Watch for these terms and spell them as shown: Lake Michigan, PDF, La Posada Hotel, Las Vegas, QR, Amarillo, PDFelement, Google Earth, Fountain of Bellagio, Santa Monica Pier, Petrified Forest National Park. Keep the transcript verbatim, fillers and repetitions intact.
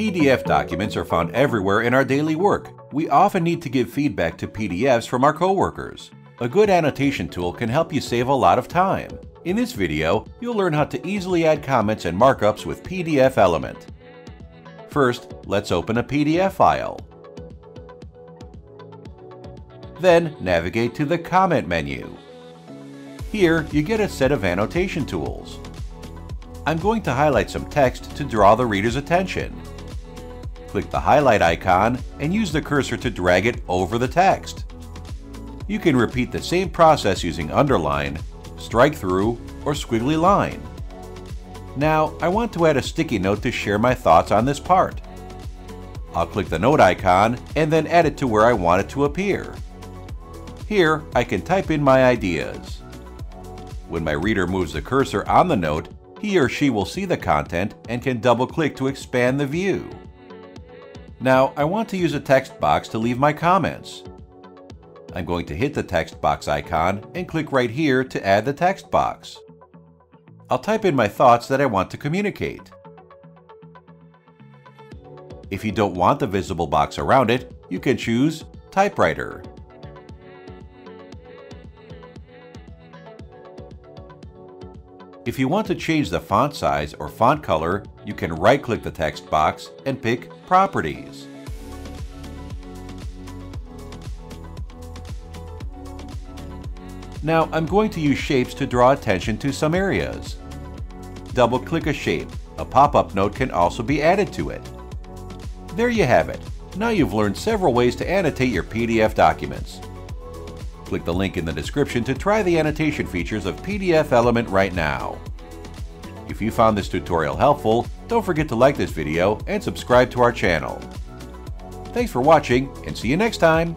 P D F documents are found everywhere in our daily work. We often need to give feedback to P D Fs from our coworkers. A good annotation tool can help you save a lot of time. In this video, you'll learn how to easily add comments and markups with PDFelement. First, let's open a P D F file. Then, navigate to the Comment menu. Here, you get a set of annotation tools. I'm going to highlight some text to draw the reader's attention. Click the highlight icon and use the cursor to drag it over the text. You can repeat the same process using underline, strike through, or squiggly line. Now, I want to add a sticky note to share my thoughts on this part. I'll click the note icon and then add it to where I want it to appear. Here, I can type in my ideas. When my reader moves the cursor on the note, he or she will see the content and can double-click to expand the view. Now, I want to use a text box to leave my comments. I'm going to hit the text box icon and click right here to add the text box. I'll type in my thoughts that I want to communicate. If you don't want the visible box around it, you can choose typewriter. If you want to change the font size or font color, you can right-click the text box and pick Properties. Now I'm going to use shapes to draw attention to some areas. Double-click a shape. A pop-up note can also be added to it. There you have it. Now you've learned several ways to annotate your P D F documents. Click the link in the description to try the annotation features of PDFelement right now. If you found this tutorial helpful, don't forget to like this video and subscribe to our channel. Thanks for watching and see you next time!